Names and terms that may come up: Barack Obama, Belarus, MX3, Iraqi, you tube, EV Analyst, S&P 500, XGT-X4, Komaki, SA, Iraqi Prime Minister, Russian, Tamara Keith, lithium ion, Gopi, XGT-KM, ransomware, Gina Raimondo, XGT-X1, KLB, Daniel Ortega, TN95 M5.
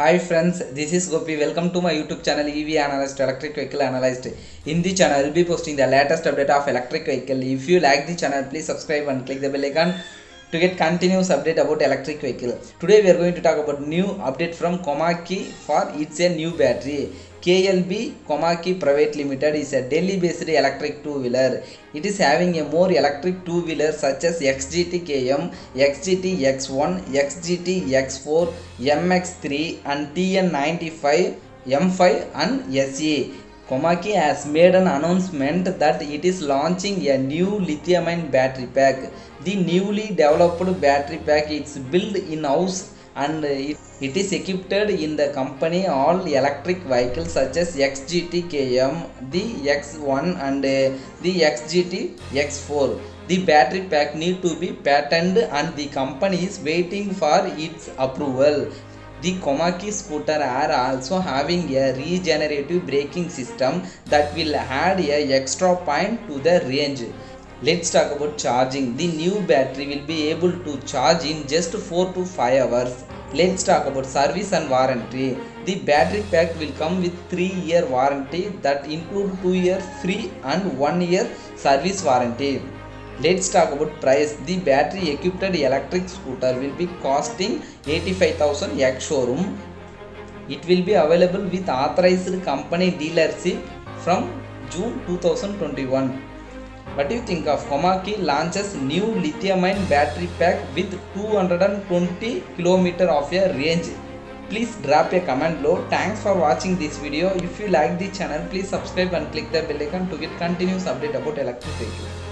Hi friends, this is Gopi. Welcome to my YouTube channel EV Analyst, Electric Vehicle Analyst. In the channel, I will be posting the latest update of electric vehicle. If you like the channel, please subscribe and click the bell icon to get continuous update about electric vehicle. Today we are going to talk about new update from Komaki for it's a new battery. KLB Komaki Private Limited is a Delhi-based electric two-wheeler. It is having a more electric two-wheeler such as XGT-KM, XGT-X1, XGT-X4, MX3 and TN95 M5 and SA. Komaki has made an announcement that it is launching a new lithium-ion battery pack. The newly developed battery pack is built in-house and it is equipped in the company all electric vehicles such as XGT-KM, the X1 and the XGT-X4. The battery pack need to be patented and the company is waiting for its approval. The Komaki scooter are also having a regenerative braking system that will add an extra point to the range. Let's talk about charging. The new battery will be able to charge in just 4 to 5 hours. Let's talk about service and warranty. The battery pack will come with 3-year warranty that include 2-year free and 1-year service warranty. Let's talk about price. The battery equipped electric scooter will be costing 85,000 ex-showroom. It will be available with authorized company dealership from June 2021. What do you think of Komaki launches new lithium-ion battery pack with 220 km of a range? Please drop a comment below. Thanks for watching this video. If you like the channel, please subscribe and click the bell icon to get continuous update about electric vehicles.